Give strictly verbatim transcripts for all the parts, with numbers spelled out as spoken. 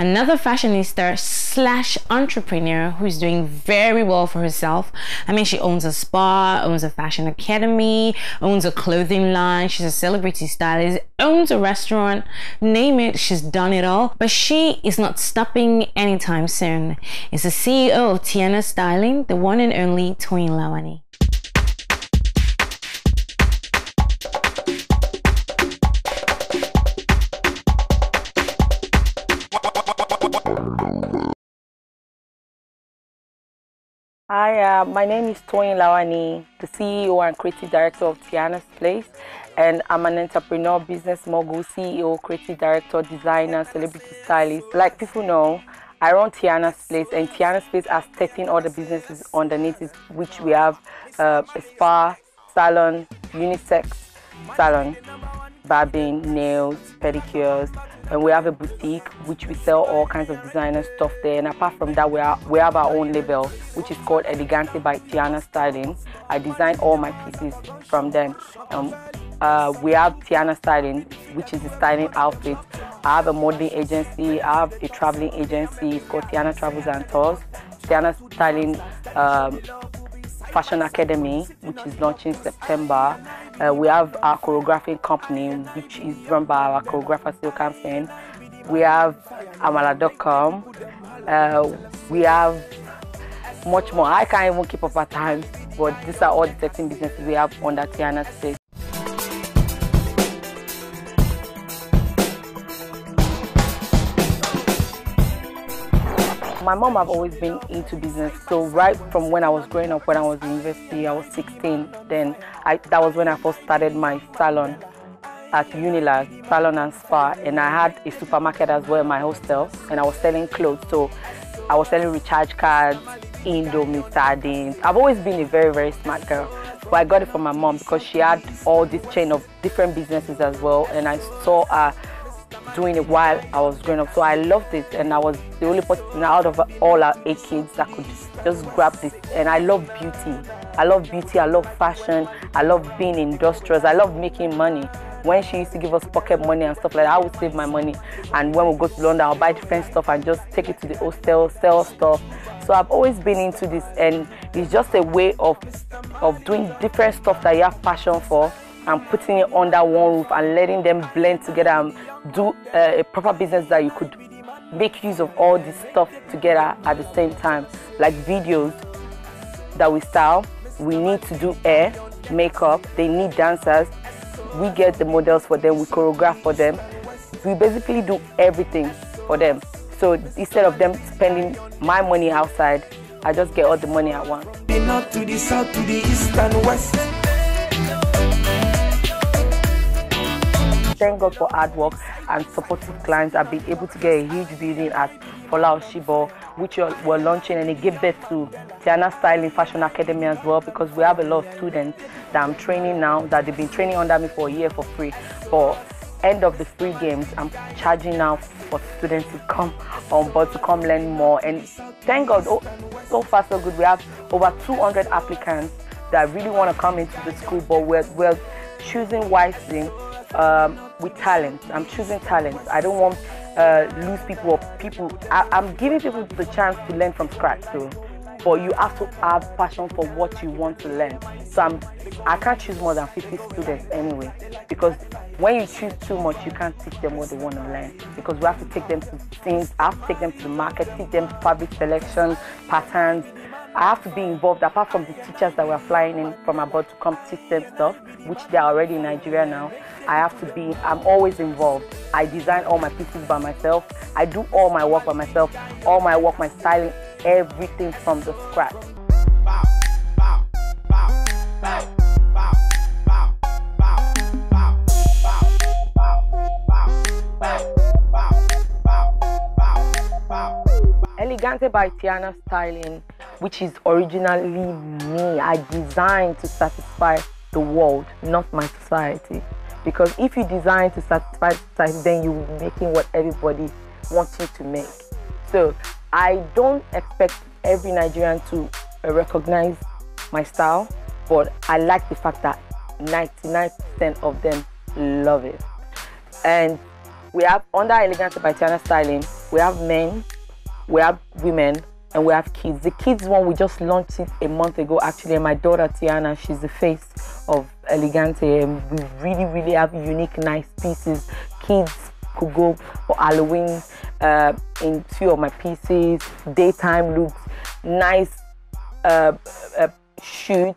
another fashionista slash entrepreneur who's doing very well for herself. I mean, she owns a spa, owns a fashion academy, owns a clothing line, she's a celebrity stylist, owns a restaurant, name it, she's done it all. But she is not stopping anytime soon. It's the C E O of Tiannah Styling, the one and only Toyin Lawani. Hi, uh, my name is Toyin Lawani, the C E O and Creative Director of Tiannah's Place, and I'm an entrepreneur, business mogul, C E O, Creative Director, designer, celebrity stylist. Like people know, I run Tiannah's Place, and Tiannah's Place has thirteen other businesses underneath it, which we have uh, a spa, salon, unisex salon, barbing, nails, pedicures, and we have a boutique which we sell all kinds of designer stuff there. And apart from that, we, are, we have our own label, which is called Elegante by Tiannah Styling. I design all my pieces from them. Um, uh, we have Tiannah Styling, which is the styling outfit. I have a modeling agency, I have a traveling agency, it's called Tiannah Travels and Tours. Tiannah Styling um, Fashion Academy, which is launching in September. Uh, we have our choreographing company, which is run by our choreographer, Still Campaign. We have Amala dot com. Uh, we have much more. I can't even keep up at times, but these are all the thirteen businesses we have under Tiannah's Place. My mom have always been into business, so right from when I was growing up, when I was in university, I was sixteen, then I, that was when I first started my salon at Unilag, salon and spa, and I had a supermarket as well in my hostel, and I was selling clothes, so I was selling recharge cards, Indomie, sardines. I've always been a very, very smart girl, but I got it from my mom because she had all this chain of different businesses as well, and I saw her doing it while I was growing up, so I loved it, and I was the only person out of all our eight kids that could just grab this. And I love beauty, I love beauty, I love fashion, I love being industrious, I love making money. When she used to give us pocket money and stuff like that, I would save my money, and when we go to London, I'll buy different stuff and just take it to the hostel, sell stuff. So I've always been into this, and it's just a way of of doing different stuff that you have passion for and putting it under one roof and letting them blend together and do uh, a proper business that you could make use of all this stuff together at the same time. Like videos that we style, we need to do hair, makeup, they need dancers, we get the models for them, we choreograph for them, we basically do everything for them. So instead of them spending my money outside, I just get all the money I want. Not to the south, to the east and west. Thank God for hard work and supportive clients. I've been able to get a huge building at Folawiyo Shibo, which we're launching, and it gave birth to Tiannah Styling Fashion Academy as well, because we have a lot of students that I'm training now, that they've been training under me for a year for free. For end of the free games, I'm charging now for students to come on board, to come learn more. And thank God, oh, so far so good, we have over two hundred applicants that really want to come into the school, but we're, we're choosing wisely. Um, with talent, I'm choosing talent. I don't want uh, lose people or people. I, I'm giving people the chance to learn from scratch too. But you have to have passion for what you want to learn. So I'm, I can't choose more than fifty students anyway, because when you choose too much, you can't teach them what they want to learn. Because we have to take them to things, I have to take them to the market, teach them fabric selection, patterns. I have to be involved, apart from the teachers that were flying in from abroad to come teach them stuff, which they are already in Nigeria now. I have to be, I'm always involved. I design all my pieces by myself. I do all my work by myself. All my work, my styling, everything from the scratch. Bow, bow, bow, bow. Elegante by Tiannah Styling, which is originally me. I designed to satisfy the world, not my society. Because if you design to satisfy society, then you'll be making what everybody wants you to make. So I don't expect every Nigerian to recognize my style, but I like the fact that ninety-nine percent of them love it. And we have, under Elegante by Tiannah Styling, we have men, we have women, and we have kids. The kids one, we just launched it a month ago, actually, and my daughter Tiannah, she's the face of Elegante, and we really, really have unique, nice pieces. Kids could go for Halloween uh, in two of my pieces, daytime looks, nice uh, uh, shoot,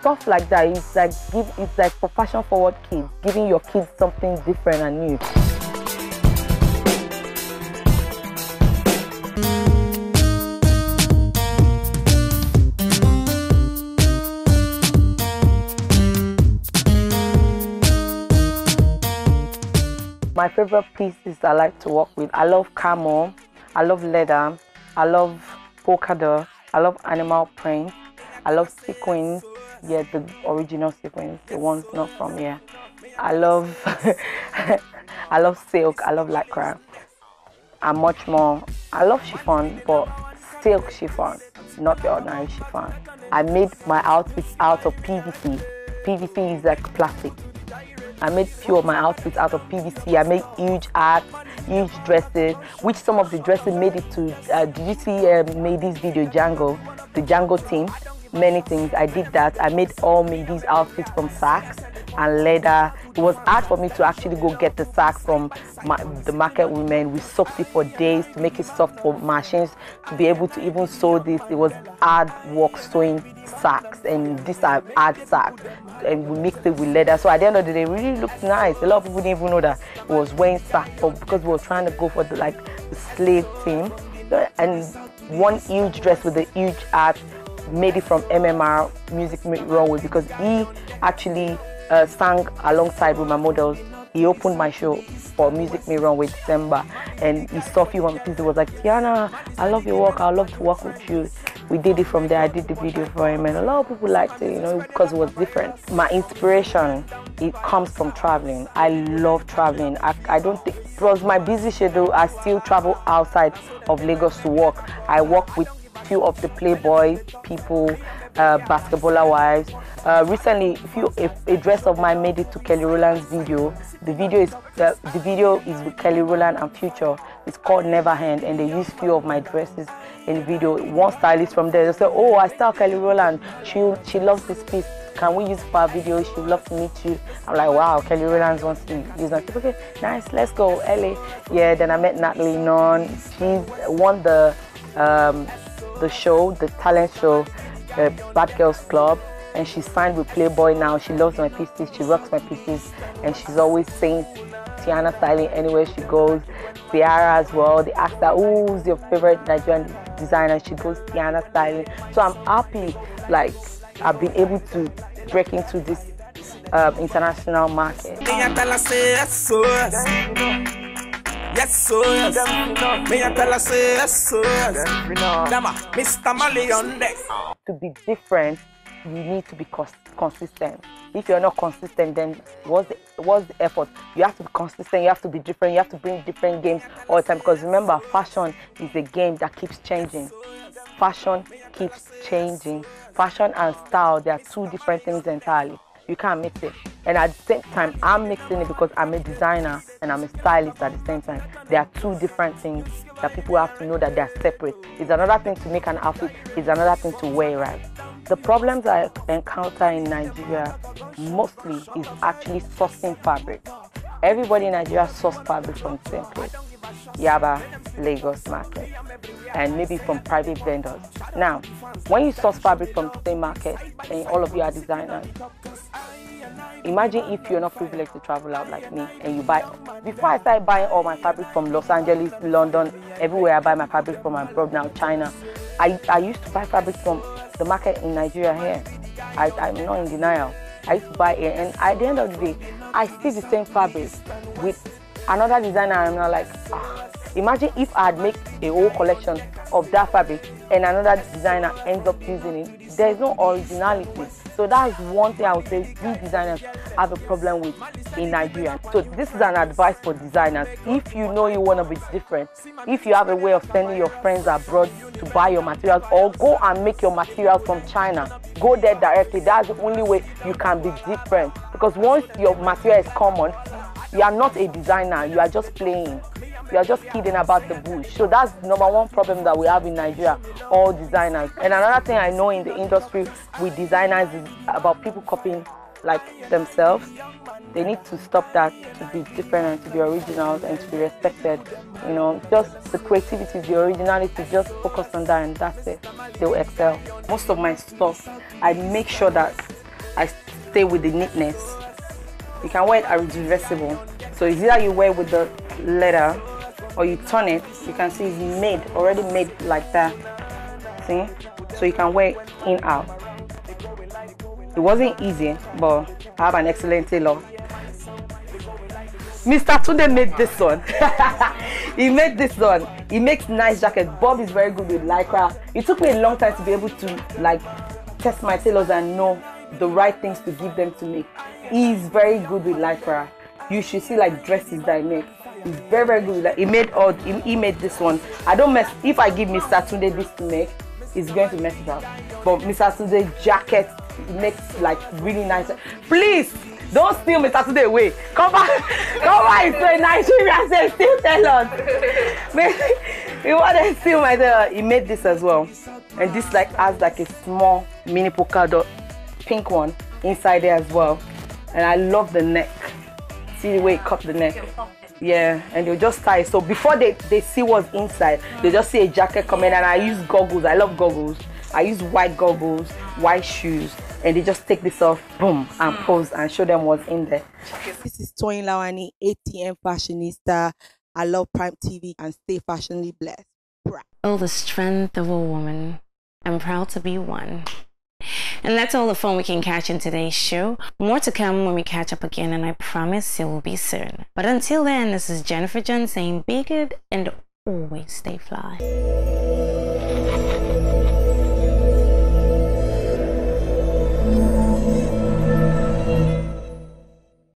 stuff like that. It's like, give, it's like for fashion forward kids, giving your kids something different and new. My favorite pieces I like to work with. I love camo, I love leather, I love polka dot, I love animal print, I love sequins, yeah, the original sequins, the ones not from here. I love, I love silk, I love lycra, and much more. I love chiffon, but silk chiffon, not the ordinary chiffon. I made my outfits out of P V C. P V C is like plastic. I made few of my outfits out of P V C. I made huge hats, huge dresses, which some of the dresses made it to, uh, did you see uh, Mady's video, Django, the Django team? Many things, I did that. I made all Mady's outfits from sacks and leather. It was hard for me to actually go get the sack from ma the market women. We soaked it for days to make it soft for machines, to be able to even sew this. It was hard work sewing sacks, and these are hard sacks. And we mixed it with leather. So at the end of the day, it really looked nice. A lot of people didn't even know that it was wearing sack, for, because we were trying to go for the, like, the slave theme. And one huge dress with a huge hat, made it from M M R Music Runway, because he actually uh, sang alongside with my models. He opened my show for Music Me Runway December, and he saw few one piece. He was like, "Tiannah, I love your work. I love to work with you." We did it from there. I did the video for him, and a lot of people liked it, you know, because it was different. My inspiration, it comes from traveling. I love traveling. I, I don't think, it was my busy schedule. I still travel outside of Lagos to work. I work with few of the Playboy people, uh, Basketballer Wives. Uh, recently, if you, if a dress of mine made it to Kelly Rowland's video. The video is uh, the video is with Kelly Rowland and Future. It's called Neverhand, and they used few of my dresses in the video. One stylist from there, they said, "Oh, I style Kelly Rowland. She she loves this piece. Can we use it for our video? She would love to meet you." I'm like, "Wow, Kelly Rowland wants to use it." Okay, nice, let's go, L A. Yeah. Then I met Natalie Nunn. She won the. Um, the show, the talent show, uh, Bad Girls Club, and she signed with Playboy now. She loves my pieces, she rocks my pieces, and she's always saying Tiannah Styling anywhere she goes. Ciara as well, they asked her, "Who's your favorite Nigerian designer?" She goes, "Tiannah Styling." So I'm happy, like, I've been able to break into this uh, international market. Yes, so yes. Me and Bella say yes, so yes. Mister Mali on deck. To be different, you need to be consistent. If you're not consistent, then what's the, what's the effort? You have to be consistent, you have to be different, you have to bring different games all the time. Because remember, fashion is a game that keeps changing. Fashion keeps changing. Fashion and style, they are two different things entirely. You can't mix it. And at the same time, I'm mixing it because I'm a designer and I'm a stylist at the same time. There are two different things that people have to know that they are separate. It's another thing to make an outfit, it's another thing to wear right. The problems I encounter in Nigeria mostly is actually sourcing fabric. Everybody in Nigeria sources fabric from the same place. Yaba, Lagos market, and maybe from private vendors. Now, when you source fabric from the same market and all of you are designers, imagine if you're not privileged to travel out like me and you buy. Before I started buying all my fabric from Los Angeles, London, everywhere I buy my fabric from abroad now, China, I, I used to buy fabric from the market in Nigeria here. I, I'm not in denial. I used to buy it, and at the end of the day, I see the same fabric with another designer, and I'm not like, ah. Imagine if I had made a whole collection of that fabric and another designer ends up using it. There is no originality. So that's one thing I would say we designers have a problem with in Nigeria. So this is an advice for designers. If you know you want to be different, if you have a way of sending your friends abroad to buy your materials, or go and make your materials from China, go there directly. That's the only way you can be different. Because once your material is common, you are not a designer, you are just playing. You are just kidding about the bush. So that's the number one problem that we have in Nigeria, all designers. And another thing I know in the industry with designers is about people copying like themselves. They need to stop that, to be different and to be original and to be respected. You know, just the creativity, the originality, just focus on that and that's it. They will excel. Most of my stuff, I make sure that I stay with the neatness. You can wear it as reversible. So it's either you wear with the leather or you turn it. You can see it's made, already made like that. See? So you can wear it in out. It wasn't easy, but I have an excellent tailor. Mister Tunde made this one. He made this one. He makes nice jackets. Bob is very good with lycra. It took me a long time to be able to like test my tailors and know the right things to give them to make. He's very good with lycra. You should see like dresses that he makes. He's very very good with that. He made all. He, he made this one. I don't mess. If I give Mister Tunde this to make, he's going to mess it up. But Mister Tunde's jacket makes like really nice. Please. Don't steal Mister Tunde away. Come back, come back to Nigeria. Say, still tell us. You want to steal my tailor? He made this as well, and this like has like a small mini polka dot pink one inside there as well. And I love the neck. See the way it cut the neck. Yeah, and they'll just tie. So before they they see what's inside, they just see a jacket coming. And I use goggles. I love goggles. I use white goggles, white shoes. And they just take this off, boom, and pose and show them what's in there. This is Toyin Lawani, A T M fashionista. I love Prime T V and stay fashionably blessed. Oh, the strength of a woman. I'm proud to be one. And that's all the fun we can catch in today's show. More to come when we catch up again, and I promise it will be soon. But until then, this is Jennifer John saying, be good and always stay fly.